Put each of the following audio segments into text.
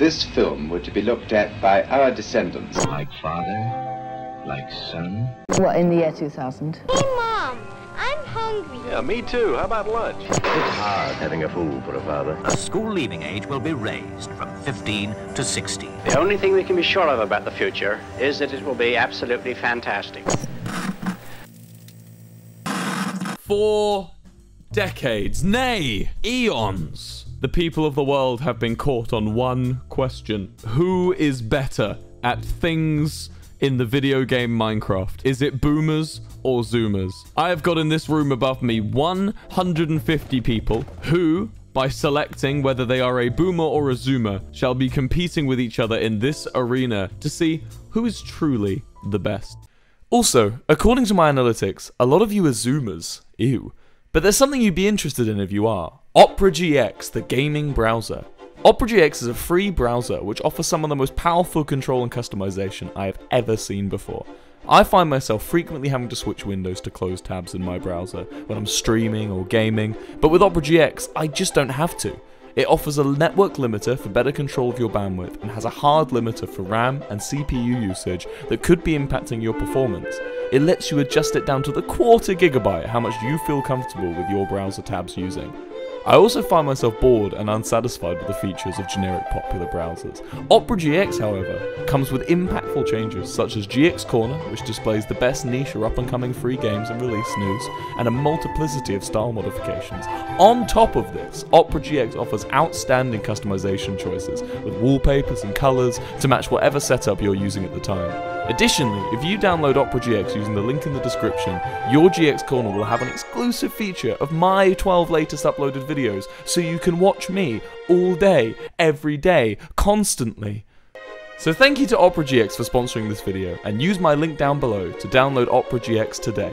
This film were to be looked at by our descendants. Like father, like son. What, in the year 2000? Hey, Mom, I'm hungry. Yeah, me too. How about lunch? It's hard having a fool for a father. A school leaving age will be raised from 15 to 16. The only thing we can be sure of about the future is that it will be absolutely fantastic. 4 decades, nay, eons, the people of the world have been caught on one question. Who is better at things in the video game Minecraft? Is it boomers or zoomers? I have got in this room above me 150 people who, by selecting whether they are a boomer or a zoomer, shall be competing with each other in this arena to see who is truly the best. Also, according to my analytics, a lot of you are zoomers. Ew. But there's something you'd be interested in if you are. Opera GX, the gaming browser. Opera GX is a free browser which offers some of the most powerful control and customization I have ever seen before. I find myself frequently having to switch windows to close tabs in my browser when I'm streaming or gaming, but with Opera GX, I just don't have to. It offers a network limiter for better control of your bandwidth and has a hard limiter for RAM and CPU usage that could be impacting your performance. It lets you adjust it down to the quarter gigabyte how much you feel comfortable with your browser tabs using. I also find myself bored and unsatisfied with the features of generic popular browsers. Opera GX, however, comes with impactful changes such as GX Corner, which displays the best niche or up-and-coming free games and release news, and a multiplicity of style modifications. On top of this, Opera GX offers outstanding customization choices, with wallpapers and colours to match whatever setup you're using at the time. Additionally, if you download Opera GX using the link in the description, your GX Corner will have an exclusive feature of my 12 latest uploaded videos, so you can watch me all day, every day, constantly. So thank you to Opera GX for sponsoring this video, and use my link down below to download Opera GX today.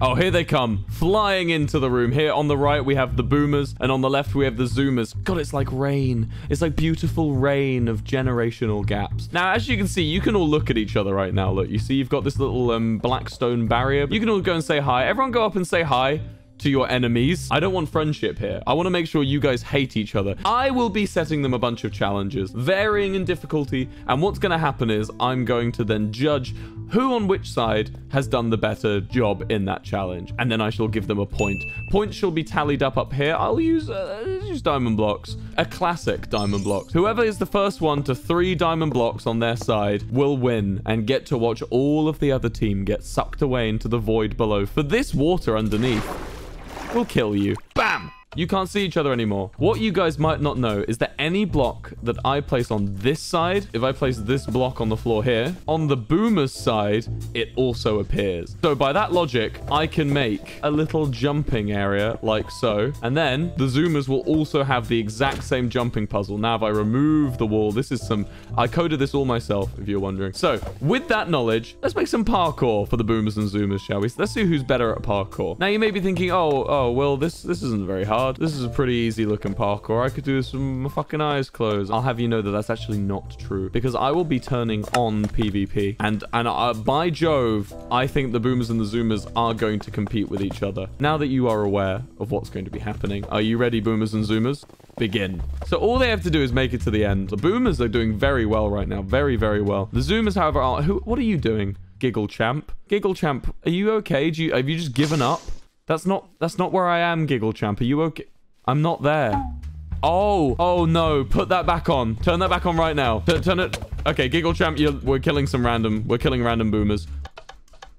Oh, here they come, flying into the room. Here on the right, we have the boomers, and on the left, we have the zoomers. God, it's like rain. It's like beautiful rain of generational gaps. Now, as you can see, you can all look at each other right now. Look, you see, you've got this little black stone barrier. You can all go and say hi. Everyone go up and say hi to your enemies. I don't want friendship here. I want to make sure you guys hate each other. I will be setting them a bunch of challenges, varying in difficulty, and what's going to happen is I'm going to then judge who on which side has done the better job in that challenge, and then I shall give them a point. Points shall be tallied up here. I'll use diamond blocks, a classic diamond blocks. Whoever is the first one to 3 diamond blocks on their side will win and get to watch all of the other team get sucked away into the void below, for this water underneath will kill you. Bam! You can't see each other anymore. What you guys might not know is that any block that I place on this side, if I place this block on the floor here, on the boomer's side, it also appears. So by that logic, I can make a little jumping area like so, and then the zoomers will also have the exact same jumping puzzle. Now, if I remove the wall, this is some... I coded this all myself, if you're wondering. So with that knowledge, let's make some parkour for the boomers and zoomers, shall we? Let's see who's better at parkour. Now, you may be thinking, well, this isn't very hard. This is a pretty easy looking parkour. I could do this with my fucking eyes closed. I'll have you know that that's actually not true, because I will be turning on PvP. And by Jove, I think the boomers and the zoomers are going to compete with each other. Now that you are aware of what's going to be happening, are you ready, boomers and zoomers? Begin. So all they have to do is make it to the end. The boomers are doing very well right now. Very, very well. The zoomers, however, are... What are you doing, Giggle Champ? Giggle Champ, are you okay? Have you just given up? That's not where I am, Giggle Champ. Are you okay? I'm not there. Oh no. Put that back on. Turn that back on right now. Turn it. Okay, Giggle Champ, we're killing random boomers.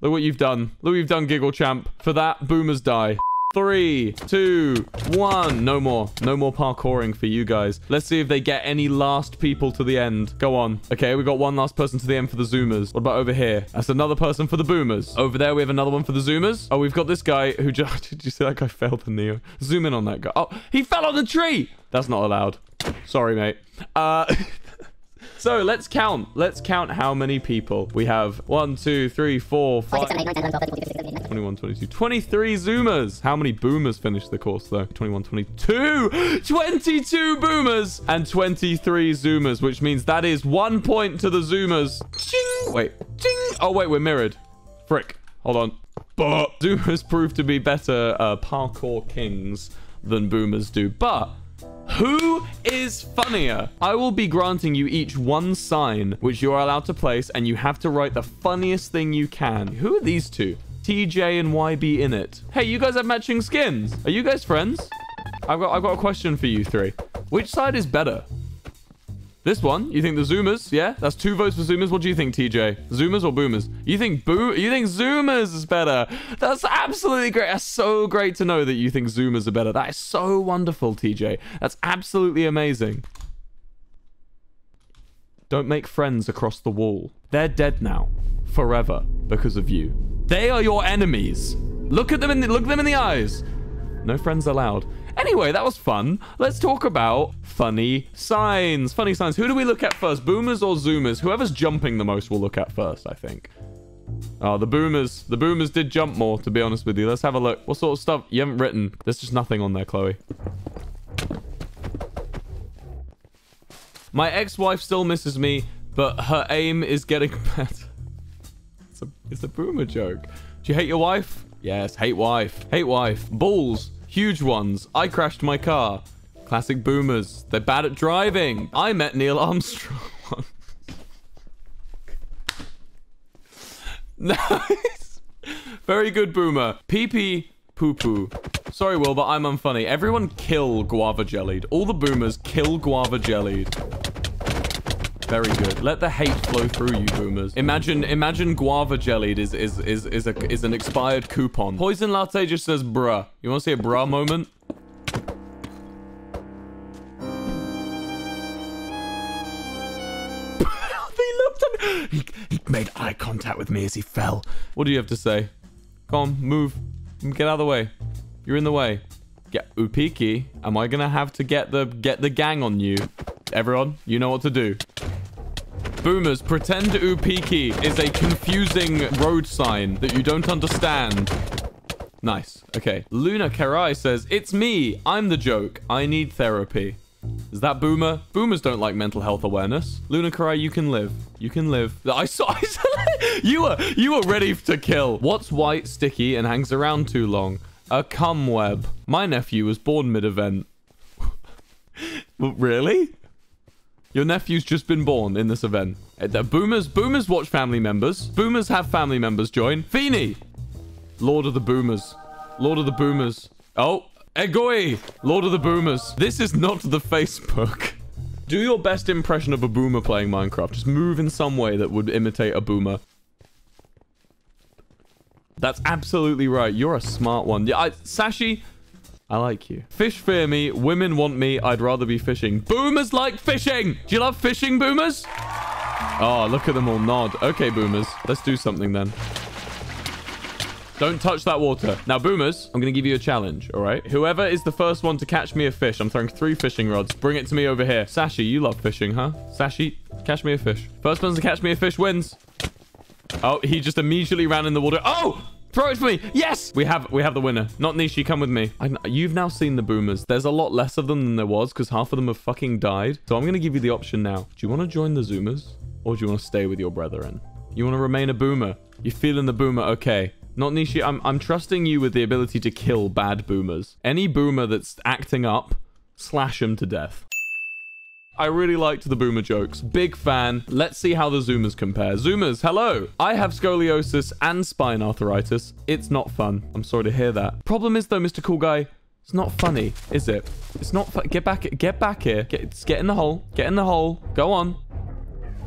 Look what you've done. Look what you've done, Giggle Champ. For that, boomers die. 3, 2, 1. No more. No more parkouring for you guys. Let's see if they get any last people to the end. Go on. Okay, we got one last person to the end for the zoomers. What about over here? That's another person for the boomers. Over there, we have another one for the zoomers. Oh, we've got this guy who just... Did you see that guy fell the Neo? Zoom in on that guy. Oh, he fell on the tree. That's not allowed. Sorry, mate. So let's count. Let's count how many people we have. 1, 2, 3, 4, 5. 21, 22, 23 zoomers. How many boomers finished the course though? 21, 22, 22 boomers and 23 zoomers, which means that is 1 point to the zoomers. Ching! Wait, ching! Oh wait, we're mirrored. Frick. Hold on. But zoomers proved to be better parkour kings than boomers do. But Who is funnier? I will be granting you each one sign, which you are allowed to place, and you have to write the funniest thing you can. Who are these two? TJ and YB in it. Hey, you guys have matching skins. Are you guys friends? I've got a question for you three. Which side is better? This one? You think the Zoomers? Yeah, that's 2 votes for Zoomers. What do you think, TJ? Zoomers or Boomers? You think Zoomers is better? That's absolutely great. That's so great to know that you think Zoomers are better. That is so wonderful, TJ. That's absolutely amazing. Don't make friends across the wall. They're dead now, forever, because of you. They are your enemies. Look them in the eyes. No friends allowed. Anyway, that was fun. Let's talk about funny signs. Funny signs. Who do we look at first? Boomers or Zoomers? Whoever's jumping the most we'll look at first, I think. Oh, the Boomers. The Boomers did jump more, to be honest with you. Let's have a look. What sort of stuff? You haven't written. There's just nothing on there, Chloe. My ex-wife still misses me, but her aim is getting better. It's a Boomer joke. Do you hate your wife? Yes, hate wife. Hate wife. Balls. Huge ones. I crashed my car. Classic Boomers. They're bad at driving. I met Neil Armstrong once. Nice. Very good, Boomer. Pee-pee, poo-poo. Sorry, Will, but I'm unfunny. Everyone kill guava jellied. All the Boomers kill guava jellied. Very good. Let the hate flow through you, Boomers. Imagine guava jellied is an expired coupon. Poison Latte just says bruh. You want to see a bruh moment? He looked at me. He made eye contact with me as he fell. What do you have to say? Come on, move. Get out of the way. You're in the way. Get Upiki. Am I gonna have to get the gang on you? Everyone, you know what to do. Boomers, pretend Upiki is a confusing road sign that you don't understand. Nice. Okay. Luna Karai says, it's me. I'm the joke. I need therapy. Is that Boomer? Boomers don't like mental health awareness. Luna Karai, you can live. You can live. I saw you were ready to kill. What's white, sticky, and hangs around too long? A cum web. My nephew was born mid-event. Really? Your nephew's just been born in this event. Boomers watch family members. Boomers have family members join. Feeny! Lord of the Boomers. Lord of the Boomers. Oh, Egoi! Lord of the Boomers. This is not the Facebook. Do your best impression of a Boomer playing Minecraft. Just move in some way that would imitate a Boomer. That's absolutely right. You're a smart one. Yeah, Sashi... I like you. Fish fear me. Women want me. I'd rather be fishing. Boomers like fishing. Do you love fishing, Boomers? Oh, look at them all nod. Okay, Boomers. Let's do something then. Don't touch that water. Now, Boomers, I'm going to give you a challenge, all right? Whoever is the first one to catch me a fish, I'm throwing 3 fishing rods. Bring it to me over here. Sashi, you love fishing, huh? Sashi, catch me a fish. First one to catch me a fish wins. Oh, he just immediately ran in the water. Oh! Throw it for me. Yes, we have the winner. Not Nishi, come with me. You've now seen the Boomers. There's a lot less of them than there was because half of them have fucking died. So I'm going to give you the option now. Do you want to join the Zoomers or do you want to stay with your brethren? You want to remain a Boomer? You're feeling the Boomer. Okay. Not Nishi. I'm trusting you with the ability to kill bad Boomers. Any Boomer that's acting up, slash him to death. I really liked the Boomer jokes. Big fan. Let's see how the Zoomers compare. Zoomers, hello. I have scoliosis and spine arthritis. It's not fun. I'm sorry to hear that. Problem is though, Mr. Cool Guy, it's not funny, is it? It's not fun. Get back here. Get in the hole. Get in the hole. Go on.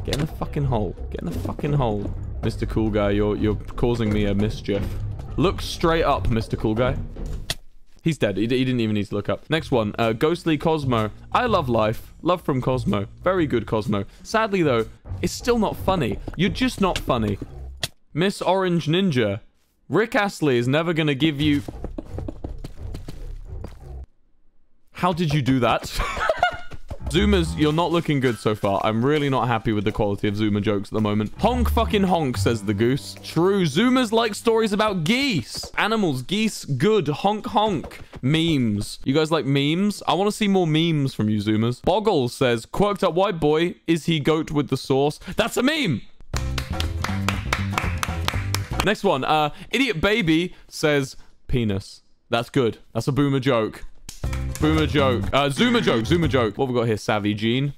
Get in the fucking hole. Get in the fucking hole. Mr. Cool Guy, you're causing me a mischief. Look straight up, Mr. Cool Guy. He's dead. He didn't even need to look up. Next one. Ghostly Cosmo. I love life. Love from Cosmo. Very good, Cosmo. Sadly, though, it's still not funny. You're just not funny. Miss Orange Ninja. Rick Astley is never going to give you... How did you do that? Zoomers, you're not looking good so far. I'm really not happy with the quality of Zoomer jokes at the moment. Honk fucking honk, says the goose. True. Zoomers like stories about geese. Animals, geese, good. Honk honk. Memes. You guys like memes? I want to see more memes from you, Zoomers. Boggle says, quirked up white boy. Is he goat with the sauce? That's a meme. Next one. Idiot baby says penis. That's good. That's a Boomer joke. Boomer joke. Zoomer joke. Zoomer joke. What have we got here? Savvy Gene.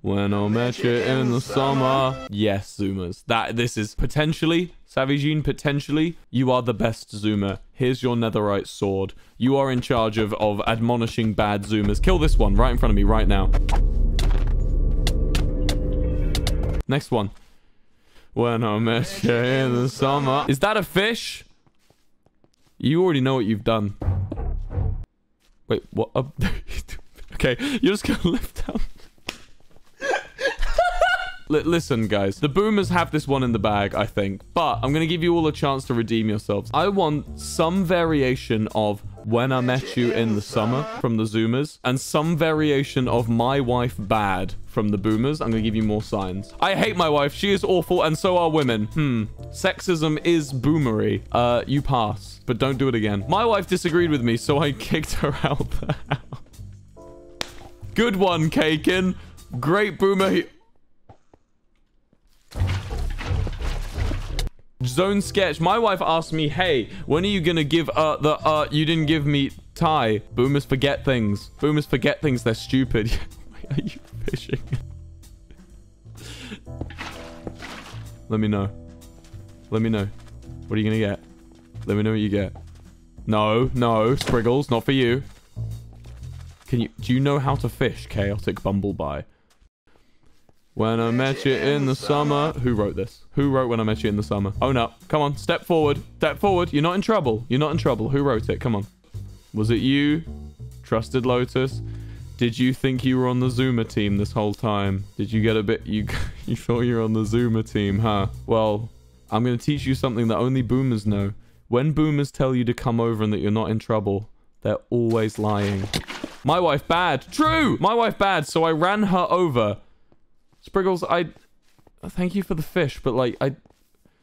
When I met you in the summer. Yes, Zoomers. This is potentially, Savvy Gene, potentially, you are the best Zoomer. Here's your netherite sword. You are in charge of admonishing bad Zoomers. Kill this one right in front of me right now. Next one. When I met you in the summer. Is that a fish? You already know what you've done. Wait, what? Okay, you're just gonna lift down. Listen, guys, the boomers have this one in the bag, I think, but I'm gonna give you all a chance to redeem yourselves. I want some variation of When I Met You in the Summer from the Zoomers and some variation of My Wife Bad from the Boomers. I'm gonna give you more signs. I hate my wife. She is awful and so are women. Sexism is boomery. You pass, but don't do it again. My wife disagreed with me, so I kicked her out the house. Good one, Kaken. Great boomer. Zone sketch. My wife asked me, hey, when are you gonna give you didn't give me tie. Boomers forget things. Boomers forget things. They're stupid. Wait, are you fishing? Let me know. Let me know. What are you gonna get? Let me know what you get. No, no, Spriggles, not for you. Do you know how to fish, Chaotic Bumblebee? When I met you in the summer. Who wrote this? Who wrote When I Met You in the Summer? Oh no. Come on. Step forward. Step forward. You're not in trouble. You're not in trouble. Who wrote it? Come on. Was it you? Trusted Lotus? Did you think you were on the Zoomer team this whole time? Did you get a bit... You thought you were on the Zoomer team, huh? Well, I'm going to teach you something that only boomers know. When boomers tell you to come over and that you're not in trouble, they're always lying. My wife bad. True! My wife bad, so I ran her over. Spriggles, thank you for the fish, but like,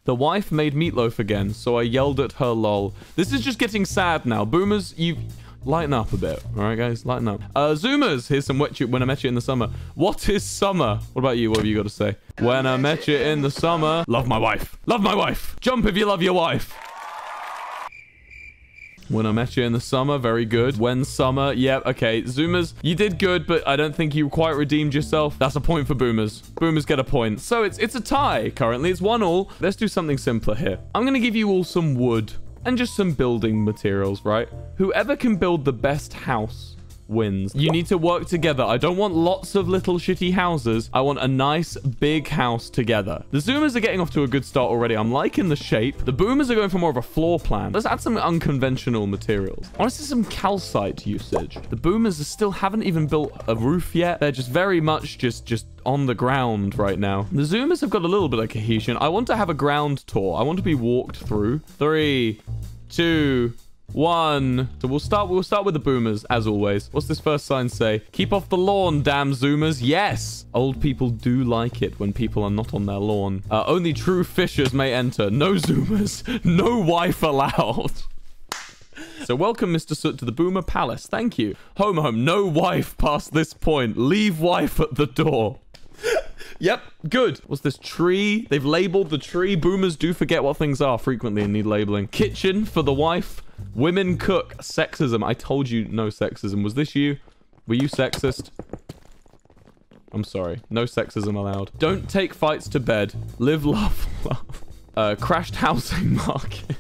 the wife made meatloaf again, so I yelled at her, lol. This is just getting sad now. Boomers, you lighten up a bit. All right, guys, lighten up. Zoomers, here's some wet you When I Met You in the Summer. What is summer? What about you? What have you got to say? When I met you in the summer. Love my wife. Love my wife. Jump if you love your wife. When I met you in the summer. Very good. When summer. Yeah, okay. Zoomers, you did good, but I don't think you quite redeemed yourself. That's a point for boomers. Boomers get a point. So it's a tie currently. It's 1-1. Let's do something simpler here. I'm going to give you all some wood and just some building materials, right? Whoever can build the best house wins. You need to work together. I don't want lots of little shitty houses. I want a nice big house together. The Zoomers are getting off to a good start already. I'm liking the shape. The boomers are going for more of a floor plan. Let's add some unconventional materials. Honestly, some calcite usage. The boomers still haven't even built a roof yet. They're just very much just on the ground right now. The Zoomers have got a little bit of cohesion. I want to have a ground tour. I want to be walked through. 3, 2, 1. So we'll start with the boomers as always. What's this first sign say? Keep off the lawn, damn Zoomers. Yes, old people do like it when people are not on their lawn. Only true fishers may enter. No Zoomers, no wife allowed. So welcome Mr. Soot to the boomer palace. Thank you. Home, home, no wife past this point. Leave wife at the door. Yep, good. What's this tree? They've labeled the tree. Boomers do forget what things are frequently and need labeling. Kitchen for the wife. Women cook. Sexism. I told you no sexism. Was this you? Were you sexist? I'm sorry. No sexism allowed. Don't take fights to bed. Live, laugh, laugh. Crashed housing market.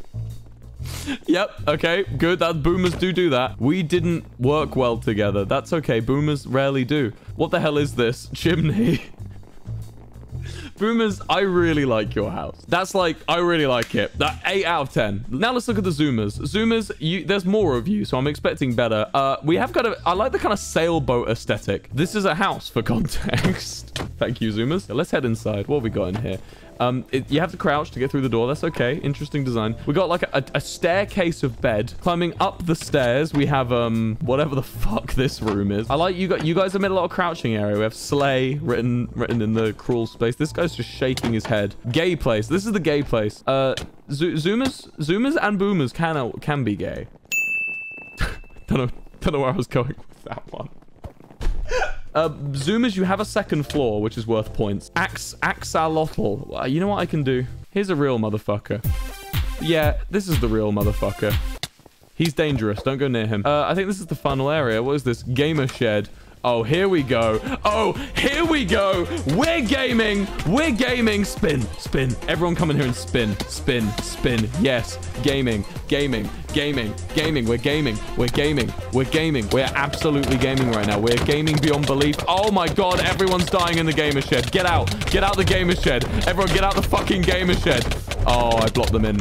Yep, okay, good. That boomers do that. We didn't work well together. That's okay. Boomers rarely do. What the hell is this? Chimney. Boomers, I really like your house. That's like, I really like it. That 8 out of 10. Now let's look at the Zoomers. Zoomers, there's more of you, so I'm expecting better. We have got I like the kind of sailboat aesthetic. This is a house for context. Thank you, Zoomers. Now, let's head inside. What have we got in here? You have to crouch to get through the door. That's okay. Interesting design. We got like a staircase of bed. Climbing up the stairs, we have whatever the fuck this room is. I like you guys have made a lot of crouching area. We have sleigh written in the crawl space. This guy's just shaking his head. Gay place. This is the gay place. Zoomers and boomers can be gay. Don't know where I was going with that one. Zoomers, you have a second floor, which is worth points. Axolotl. You know what I can do? Here's a real motherfucker. Yeah, this is the real motherfucker. He's dangerous. Don't go near him. I think this is the final area. What is this? Gamer shed. Oh, here we go. Oh, here we go. We're gaming. We're gaming. Spin, spin. Everyone come in here and spin, spin, spin. Yes. Gaming, gaming, gaming, gaming. We're gaming. We're gaming. We're gaming. We're absolutely gaming right now. We're gaming beyond belief. Oh my God. Everyone's dying in the gamer shed. Get out. Get out the gamer shed. Everyone get out the fucking gamer shed. Oh, I blocked them in.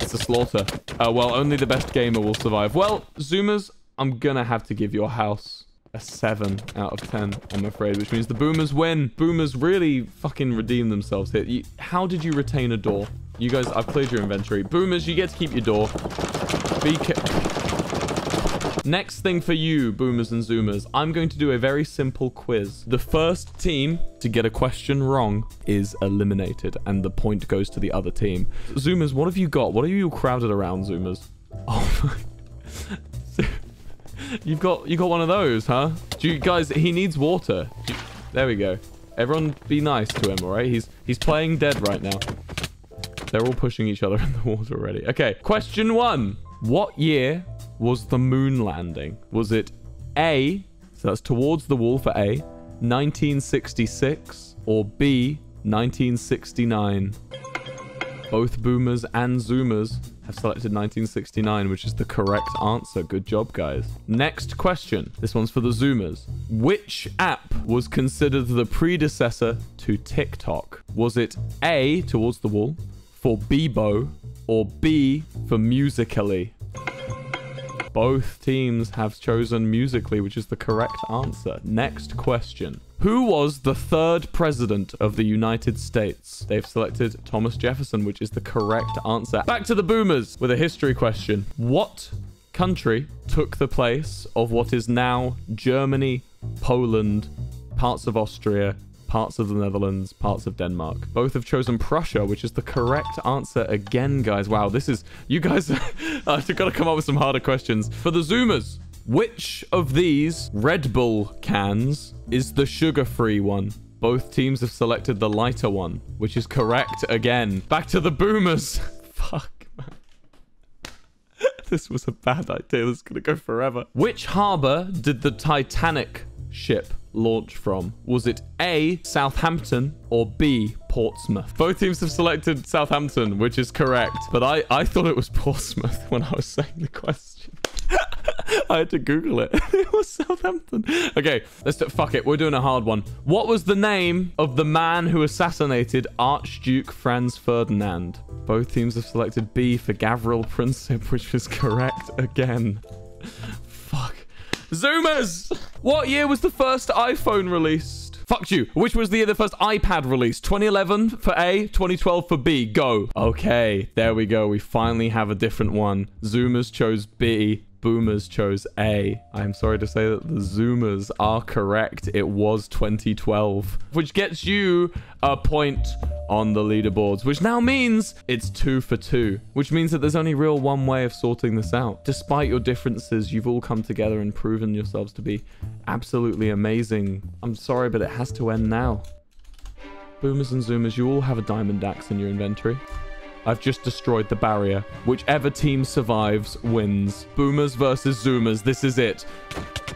It's a slaughter. Well, only the best gamer will survive. Well, Zoomers, I'm gonna have to give your house a 7 out of 10, I'm afraid, which means the boomers win. Boomers really fucking redeem themselves here. How did you retain a door? You guys, I've cleared your inventory. Boomers, you get to keep your door. Be careful. Next thing for you, boomers and zoomers, I'm going to do a very simple quiz. The first team to get a question wrong is eliminated, and the point goes to the other team. Zoomers, what have you got? What are you crowded around, zoomers? Oh my... You got one of those, huh? Do you guys, he needs water. There we go. Everyone be nice to him, all right? He's playing dead right now. They're all pushing each other in the water already. Okay, question one. What year was the moon landing? Was it A, so that's towards the wall for A, 1966, or B, 1969? Both boomers and zoomers have selected 1969, which is the correct answer. Good job, guys. Next question. This one's for the zoomers. Which app was considered the predecessor to TikTok? Was it A, towards the wall, for Bebo, or B, for Musical.ly? Both teams have chosen Musical.ly, which is the correct answer. Next question. Who was the third president of the United States? They've selected Thomas Jefferson, which is the correct answer. Back to the boomers with a history question. What country took the place of what is now Germany, Poland, parts of Austria, parts of the Netherlands, parts of Denmark? Both have chosen Prussia, which is the correct answer again, guys. Wow, this is... You guys... I've got to come up with some harder questions. For the zoomers, which of these Red Bull cans is the sugar-free one? Both teams have selected the lighter one, which is correct again. Back to the boomers. Fuck, man. This was a bad idea. This is going to go forever. Which harbor did the Titanic ship launch from? Was it A, Southampton, or B, Portsmouth? Both teams have selected Southampton, which is correct. But I thought it was Portsmouth when I was saying the question. I had to Google it. It was Southampton. Okay, let's do it. Fuck it. We're doing a hard one. What was the name of the man who assassinated Archduke Franz Ferdinand? Both teams have selected B for Gavril Princip, which is correct again. Fuck. Zoomers! What year was the first iPhone released? Fuck you. Which was the year the first iPad released? 2011 for A, 2012 for B. Go. Okay, there we go. We finally have a different one. Zoomers chose B. Boomers chose A. I'm sorry to say that the zoomers are correct. It was 2012, which gets you a point on the leaderboards, which now means it's 2 for 2, which means that there's only real one way of sorting this out. Despite your differences, you've all come together and proven yourselves to be absolutely amazing. I'm sorry, but it has to end now. Boomers and zoomers, you all have a diamond axe in your inventory. I've just destroyed the barrier. Whichever team survives wins. Boomers versus zoomers. This is it.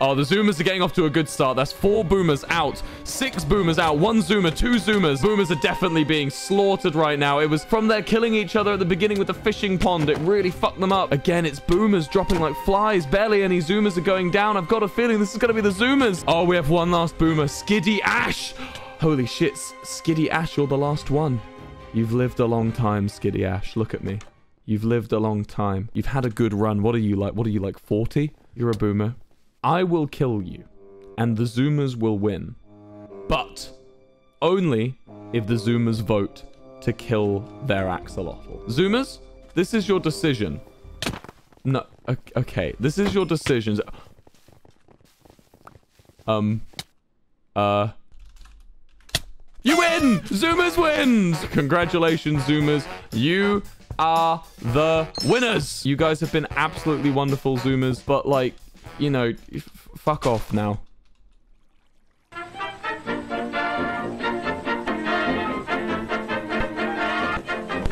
Oh, the zoomers are getting off to a good start. That's 4 boomers out, 6 boomers out, 1 zoomer, 2 zoomers. Boomers are definitely being slaughtered right now. It was from their killing each other at the beginning with the fishing pond. It really fucked them up. Again, it's boomers dropping like flies. Barely any zoomers are going down. I've got a feeling this is going to be the zoomers. Oh, we have one last boomer. Skiddy Ash. Holy shit. Skiddy Ash, you're the last one. You've lived a long time, Skiddy Ash. Look at me. You've lived a long time. You've had a good run. What are you like? What are you like, 40? You're a boomer. I will kill you, and the zoomers will win. But only if the zoomers vote to kill their axolotl. Zoomers, this is your decision. No, okay. This is your decision. You win! Zoomers wins! Congratulations, zoomers. You are the winners. You guys have been absolutely wonderful, zoomers. But, like, you know, fuck off now.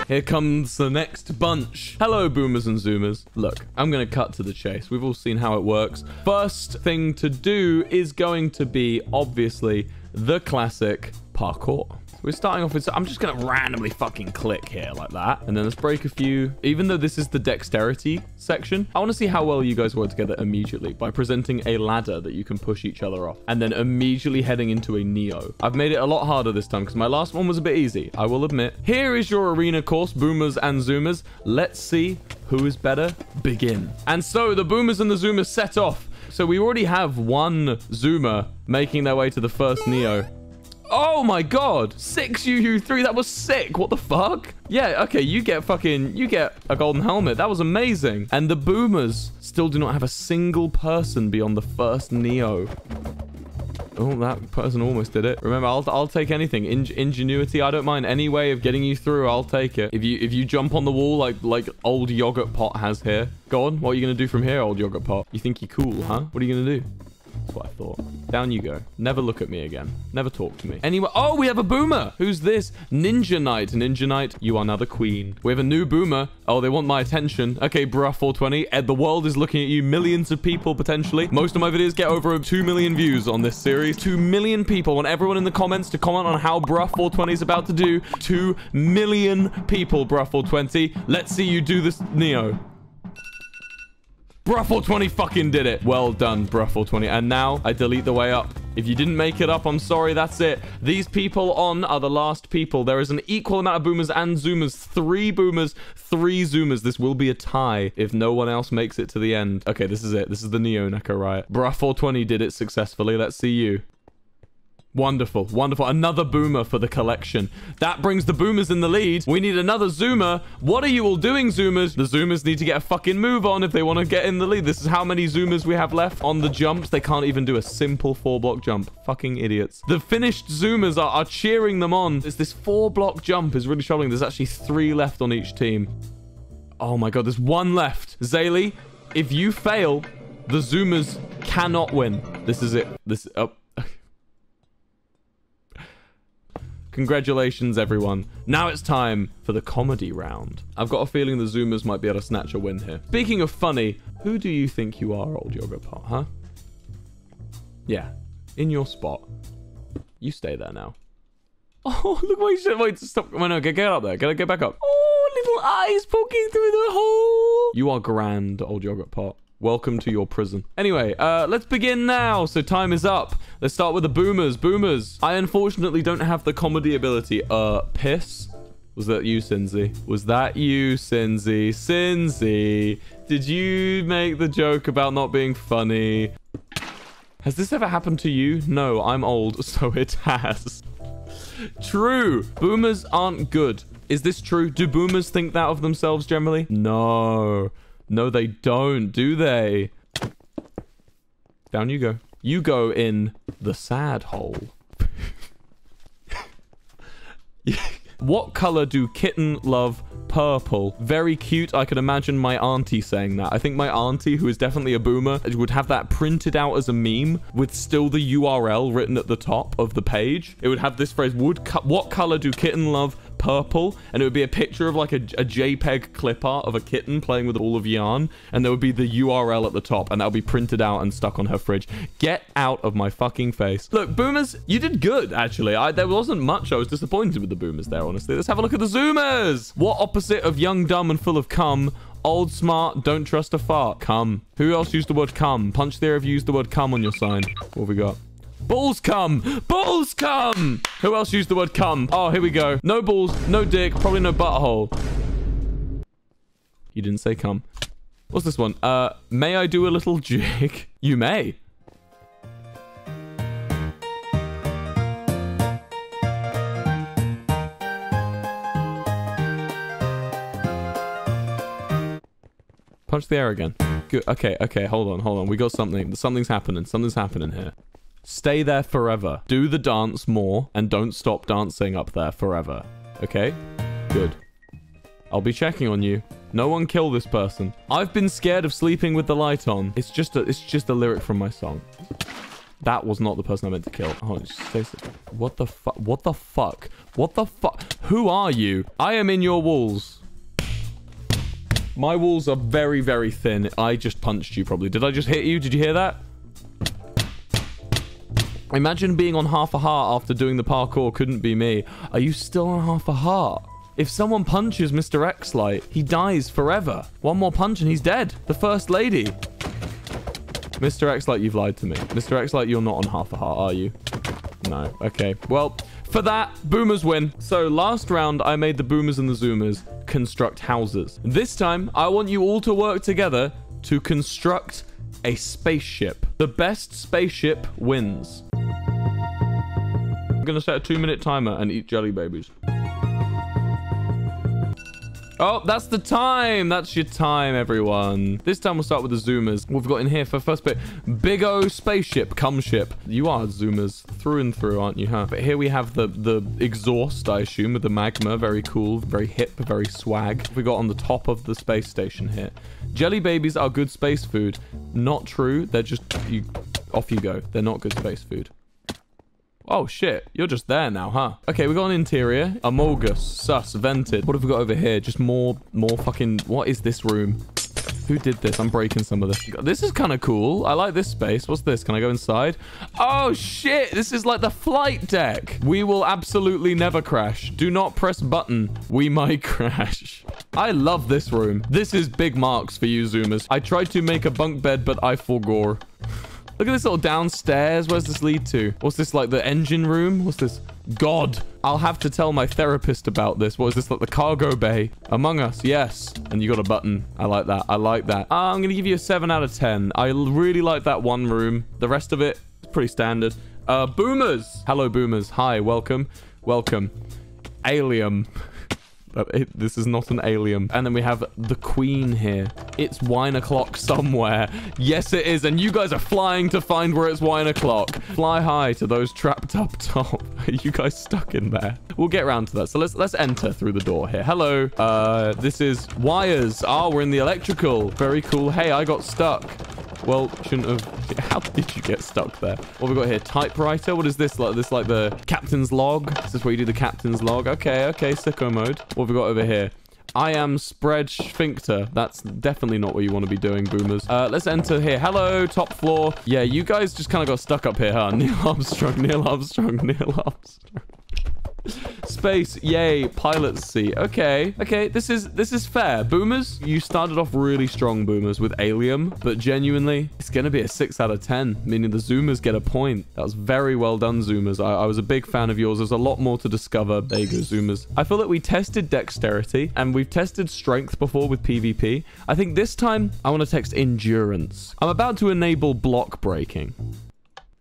Here comes the next bunch. Hello, boomers and zoomers. Look, I'm going to cut to the chase. We've all seen how it works. First thing to do is going to be, obviously, the classic parkour. We're starting off with... I'm just going to randomly fucking click here like that. And then let's break a few. Even though this is the dexterity section, I want to see how well you guys work together immediately by presenting a ladder that you can push each other off and then immediately heading into a Neo. I've made it a lot harder this time because my last one was a bit easy, I will admit. Here is your arena course, boomers and zoomers. Let's see who is better. Begin. And so the boomers and the zoomers set off. So we already have one zoomer making their way to the first Neo. Oh my god, 6 UU3, that was sick. What the fuck? Yeah, okay, you get a golden helmet. That was amazing. And the boomers still do not have a single person beyond the first Neo. Oh, that person almost did it. Remember, I'll take anything. Ingenuity, I don't mind. Any way of getting you through, I'll take it. If you jump on the wall like old yogurt pot has here. Go on, what are you gonna do from here, old yogurt pot? You think you're cool, huh? What are you gonna do? That's what I thought. Down you go. Never look at me again. Never talk to me. Anyway. Oh, we have a boomer. Who's this? Ninja Knight. Ninja Knight, you are now the queen. We have a new boomer. Oh, they want my attention. Okay, bruh, 420. Ed, the world is looking at you. Millions of people, potentially. Most of my videos get over 2 million views on this series. 2 million people. I want everyone in the comments to comment on how bruh, 420 is about to do. 2 million people, bruh, 420. Let's see you do this, Neo. Bruh, 420 fucking did it. Well done, bruh, 420. And now I delete the way up. If you didn't make it up, I'm sorry. That's it. These people on are the last people. There is an equal amount of boomers and zoomers. 3 boomers, 3 zoomers. This will be a tie if no one else makes it to the end. Okay, this is it. This is the Neo Neko riot. Bruh, 420 did it successfully. Let's see you. Wonderful, wonderful. Another boomer for the collection. That brings the boomers in the lead. We need another zoomer. What are you all doing, zoomers? The zoomers need to get a fucking move on if they want to get in the lead. This is how many zoomers we have left on the jumps. They can't even do a simple 4-block jump. Fucking idiots. The finished zoomers are cheering them on. This 4-block jump is really troubling. There's actually 3 left on each team. Oh my god, there's 1 left. Zaylee, if you fail, the zoomers cannot win. This is it. This up. Congratulations, everyone. Now it's time for the comedy round. I've got a feeling the zoomers might be able to snatch a win here. Speaking of funny, who do you think you are, old yoga pot, huh? Yeah, in your spot. You stay there now. Oh, look what you said. Wait, stop. Wait, no, get up there. Get back up. Oh, little eyes poking through the hole. You are grand, old yogurt pot. Welcome to your prison. Anyway, let's begin now. So time is up. Let's start with the boomers. Boomers. I unfortunately don't have the comedy ability. Piss. Was that you, Sinzy? Was that you, Sinzy? Sinzy, did you make the joke about not being funny? Has this ever happened to you? No, I'm old, so it has. True. Boomers aren't good. Is this true? Do boomers think that of themselves generally? No. No, they don't, do they? Down you go. You go in the sad hole. What color do kitten love? Purple. Very cute. I could imagine my auntie saying that. I think my auntie, who is definitely a boomer, would have that printed out as a meme with still the URL written at the top of the page. It would have this phrase, what color do kitten love? Purple. And it would be a picture of like a JPEG clip art of a kitten playing with a ball of yarn, and there would be the URL at the top, and that would be printed out and stuck on her fridge. Get out of my fucking face. Look, boomers, you did good, actually. There wasn't much. I was disappointed with the boomers there, honestly. Let's have a look at the zoomers. What opposite of young, dumb, and full of cum? Old, smart, don't trust a fart. Cum. Who else used the word cum? Punch Theory have used the word cum on your sign. What have we got? Balls come! Balls come! Who else used the word come? Oh, here we go. No balls, no dick, probably no butthole. You didn't say come. What's this one? May I do a little jig? You may. Punch the air again. Good. Okay, okay, hold on. We got something. Something's happening here. Stay there forever. Do the dance more and don't stop dancing up there forever. Okay? Good. I'll be checking on you. No one kill this person. I've been scared of sleeping with the light on. It's just a lyric from my song. That was not the person I meant to kill. Oh, what the fuck? What the fuck? What the fuck? Who are you? I am in your walls. My walls are very, very thin. I just punched you, probably. Did I just hit you? Did you hear that? Imagine being on half a heart after doing the parkour. Couldn't be me. Are you still on half a heart? If someone punches Mr. X-Lite, he dies forever. One more punch and he's dead. The first lady. Mr. X-Lite, you've lied to me. Mr. X-Lite, you're not on half a heart, are you? No. Okay. Well, for that, boomers win. So last round, I made the boomers and the zoomers construct houses. This time, I want you all to work together to construct a spaceship. The best spaceship wins. I'm gonna set a 2-minute timer and eat jelly babies. Oh, that's the time. That's your time, everyone. This time we'll start with the zoomers. We've got in here for first bit, big O spaceship, cum ship. You are zoomers through and through, aren't you, huh? But here we have the exhaust, I assume, with the magma. Very cool, very hip, very swag. We got on the top of the space station here. Jelly babies are good space food. Not true. They're just, off you go. They're not good space food. Oh, shit. You're just there now, huh? Okay, we got an interior. Amolgus, sus, vented. What have we got over here? Just more fucking... What is this room? Who did this? I'm breaking some of this. This is kind of cool. I like this space. What's this? Can I go inside? Oh, shit. This is like the flight deck. We will absolutely never crash. Do not press button. We might crash. I love this room. This is big marks for you, zoomers. I tried to make a bunk bed, but I forgore. Look at this little downstairs. Where's this lead to? What's this, like the engine room? What's this? God, I'll have to tell my therapist about this. What is this, like the cargo bay? Among Us, yes. And you got a button. I like that. I like that. I'm going to give you a 7 out of 10. I really like that one room. The rest of it is pretty standard. Boomers. Hello, boomers. Hi, welcome. Welcome. Alien. This is not an alien. And then we have the queen here. It's wine o'clock somewhere. Yes, it is. And you guys are flying to find where it's wine o'clock. Fly high to those trapped up top. Are you guys stuck in there? We'll get around to that. So let's enter through the door here. Hello. This is wires. Ah, we're in the electrical. Very cool. Hey, I got stuck. Well, shouldn't have. How did you get stuck there? What have we got here? Typewriter. What is this? Like this, like the captain's log. This is where you do the captain's log. Okay, okay. Sicko mode. What have we got over here? I am spread sphincter. That's definitely not what you want to be doing, boomers. Let's enter here. Hello, top floor. Yeah, you guys just kind of got stuck up here, huh? Neil Armstrong. Neil Armstrong. Neil Armstrong. Space, yay, pilot seat. Okay, okay, this is fair. Boomers, you started off really strong, boomers, with Alien, but genuinely, it's gonna be a 6 out of 10, meaning the zoomers get a point. That was very well done, zoomers. I was a big fan of yours. There's a lot more to discover. There you go, zoomers. I feel that we tested dexterity, and we've tested strength before with PvP. I think this time, I want to test endurance. I'm about to enable block breaking.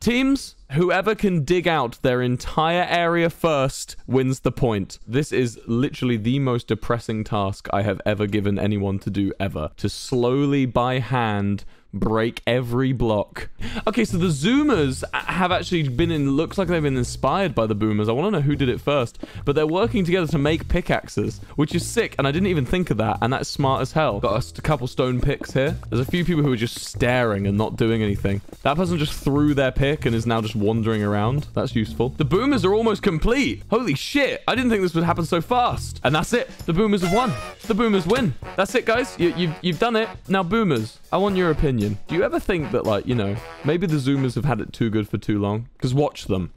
Teams, whoever can dig out their entire area first wins the point. This is literally the most depressing task I have ever given anyone to do ever. To slowly, by hand, break every block. Okay, so the zoomers have actually been in... Looks like they've been inspired by the boomers. I want to know who did it first. But they're working together to make pickaxes, which is sick. And I didn't even think of that. And that's smart as hell. Got a couple stone picks here. There's a few people who are just staring and not doing anything. That person just threw their pick and is now just wandering around. That's useful. The boomers are almost complete. Holy shit. I didn't think this would happen so fast. And that's it. The boomers have won. The boomers win. That's it, guys. You've done it. Now, boomers, I want your opinion. Do you ever think that, like, you know, maybe the zoomers have had it too good for too long? Because watch them.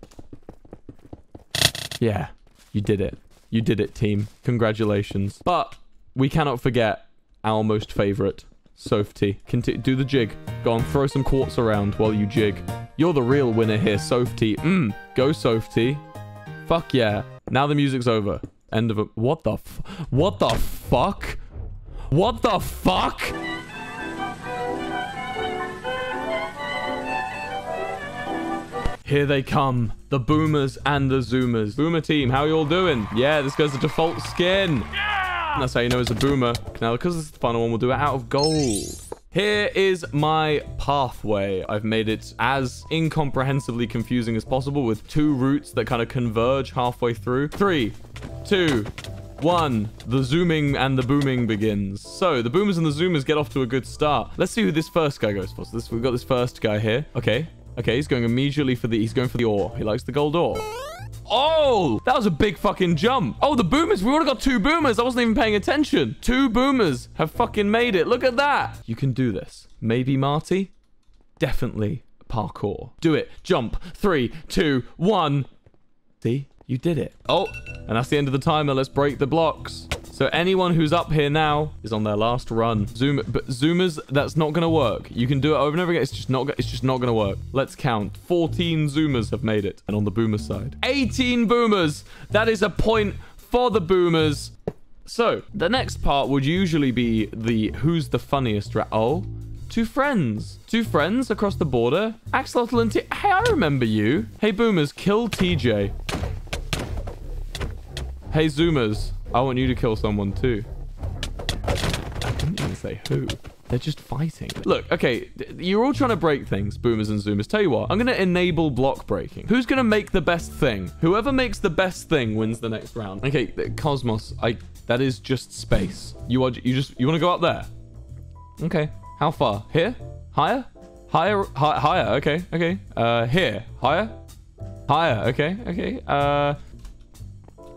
Yeah, you did it. You did it, team. Congratulations. But we cannot forget our most favorite, Softy. Do the jig. Go on, throw some quartz around while you jig. You're the real winner here, Softy. Go, Softy. Fuck yeah. Now the music's over. End of a... What the fuck? What the fuck? Here they come. The boomers and the zoomers. Boomer team, how are you all doing? Yeah, this goes the default skin. Yeah! That's how you know it's a boomer. Now, because this is the final one, we'll do it out of gold. Here is my pathway. I've made it as incomprehensibly confusing as possible with two routes that kind of converge halfway through. 3, 2, 1. The zooming and the booming begins. So the boomers and the zoomers get off to a good start. Let's see who this first guy goes for. So we've got this first guy here. Okay. Okay, he's going immediately for the... He's going for the ore. He likes the gold ore. Oh, that was a big fucking jump. Oh, the boomers. We would've got two boomers. I wasn't even paying attention. Two boomers have fucking made it. Look at that. You can do this. Maybe, Marty? Definitely parkour. Do it. Jump. 3, 2, 1. See? You did it. Oh, and that's the end of the timer. Let's break the blocks. So anyone who's up here now is on their last run. Zoom, but zoomers, that's not gonna work. You can do it over and over again. It's just not gonna work. Let's count. 14 zoomers have made it, and on the boomer side, 18 boomers. That is a point for the boomers. So the next part would usually be the who's the funniest rat. Oh, two friends across the border. Axolotl and T. Hey, I remember you. Hey, boomers, kill TJ. Hey, zoomers. I want you to kill someone too. I didn't even say who. They're just fighting. Look, okay, you're all trying to break things, boomers and zoomers. Tell you what, I'm going to enable block breaking. Who's going to make the best thing? Whoever makes the best thing wins the next round. Okay, Cosmos, that is just space. You want to go up there? Okay, how far? Here? Higher? Higher, okay. Here? Higher, okay.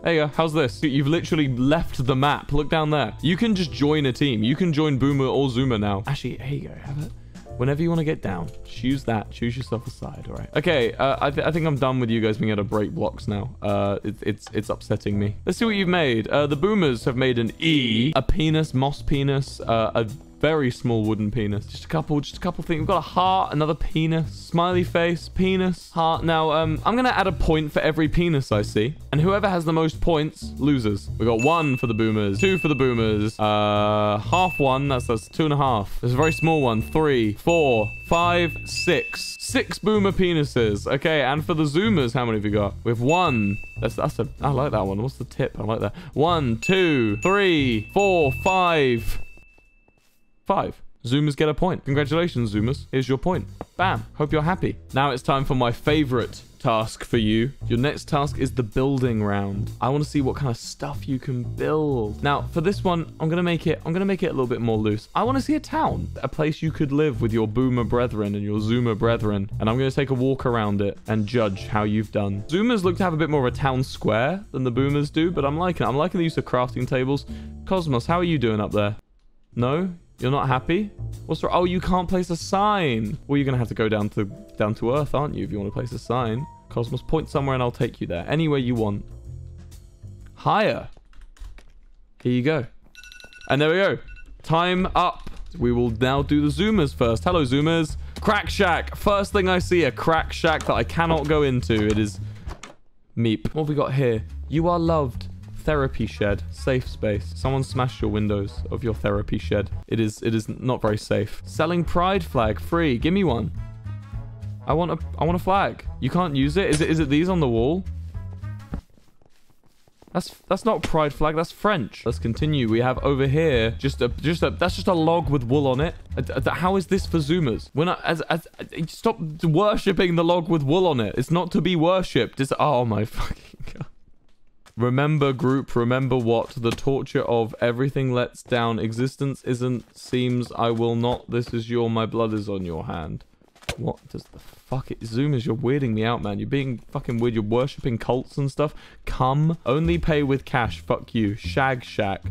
There you go. How's this? You've literally left the map. Look down there. You can just join a team. You can join Boomer or Zoomer now. Actually, here you go. Have it. Whenever you want to get down, choose that. Choose yourself a side. All right. Okay. I think I'm done with you guys being able to break blocks now. It's upsetting me. Let's see what you've made. The Boomers have made an E, a penis, moss penis, a very small wooden penis. Just a couple things. We've got a heart, another penis, smiley face, penis, heart. Now, I'm going to add a point for every penis I see. And whoever has the most points loses. We got 1 for the boomers, 2 for the boomers, half 1. That's 2.5. There's a very small one. 3, 4, 5, 6. 6 boomer penises. Okay. And for the zoomers, how many have you got? We have 1. That's I like that one. What's the tip? I like that. 1, 2, 3, 4, 5. 5. Zoomers get a point. Congratulations, zoomers. Here's your point. Bam. Hope you're happy. Now it's time for my favorite task for you. Your next task is the building round. I want to see what kind of stuff you can build. Now, for this one, I'm going to make it a little bit more loose. I want to see a town, a place you could live with your boomer brethren and your zoomer brethren. And I'm going to take a walk around it and judge how you've done. Zoomers look to have a bit more of a town square than the boomers do, but I'm liking the use of crafting tables. Cosmos, how are you doing up there? No? You're not happy? What's wrong? Oh, you can't place a sign. Well, you're going to have to go down to earth, aren't you, if you want to place a sign? Cosmos, point somewhere and I'll take you there. Anywhere you want. Higher. Here you go. And there we go. Time up. We will now do the zoomers first. Hello, zoomers. Crack shack. First thing I see, a crack shack that I cannot go into. It is meep. What have we got here? You are loved. Therapy shed. Safe space. Someone smashed your windows of your therapy shed. It is not very safe. Selling pride flag. Free. Give me one. I want a flag. You can't use it. Is it these on the wall? That's not pride flag. That's French. Let's continue. We have over here that's just a log with wool on it. How is this for zoomers? We're not stop worshipping the log with wool on it. It's not to be worshipped. It's oh my fucking god. Remember group, remember what? The torture of everything lets down. Existence isn't, seems I will not. This is your, my blood is on your hand. What does the fuck it? Zoomers, you're weirding me out, man. You're being fucking weird. You're worshipping cults and stuff. Come. Only pay with cash. Fuck you. Shag shack.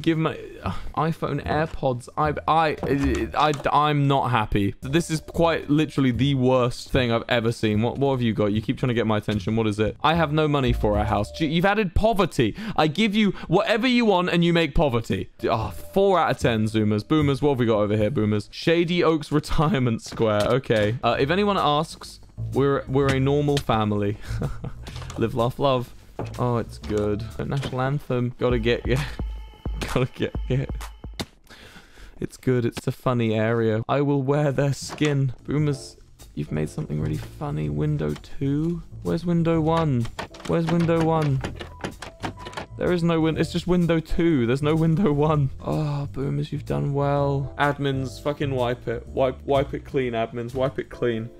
Give my iPhone AirPods. I'm not happy. This is quite literally the worst thing I've ever seen. What have you got? You keep trying to get my attention. What is it? I have no money for a house. You've added poverty. I give you whatever you want and you make poverty. Oh, 4 out of 10 zoomers. Boomers, what have we got over here, boomers? Shady Oaks Retirement Square. Okay. If anyone asks, we're a normal family. Live, laugh, love. Oh, it's good. National anthem. Gotta get. It's good. It's a funny area. I will wear their skin. Boomers, you've made something really funny. Window 2. Where's window 1? Where's window 1? There is no window. It's just window 2. There's no window 1. Oh, boomers, you've done well. Admins, fucking wipe it. Wipe it clean, admins. Wipe it clean.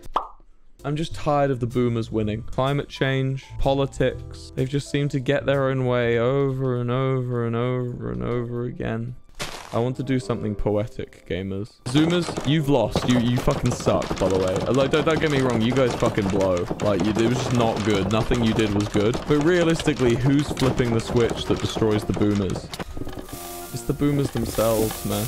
I'm just tired of the boomers winning. Climate change, politics. They've just seemed to get their own way over and over and over and over again. I want to do something poetic, gamers. Zoomers, you've lost. You fucking suck, by the way. Like, don't get me wrong. You guys fucking blow. Like, it was just not good. Nothing you did was good. But realistically, who's flipping the switch that destroys the boomers? It's the boomers themselves, man.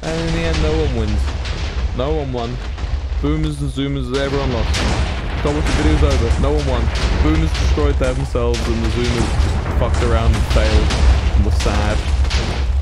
And in the end, no one wins. No one won. Boomers and Zoomers, everyone lost. Stop watching videos over. No one won. Boomers destroyed themselves and the Zoomers just fucked around and failed and were sad.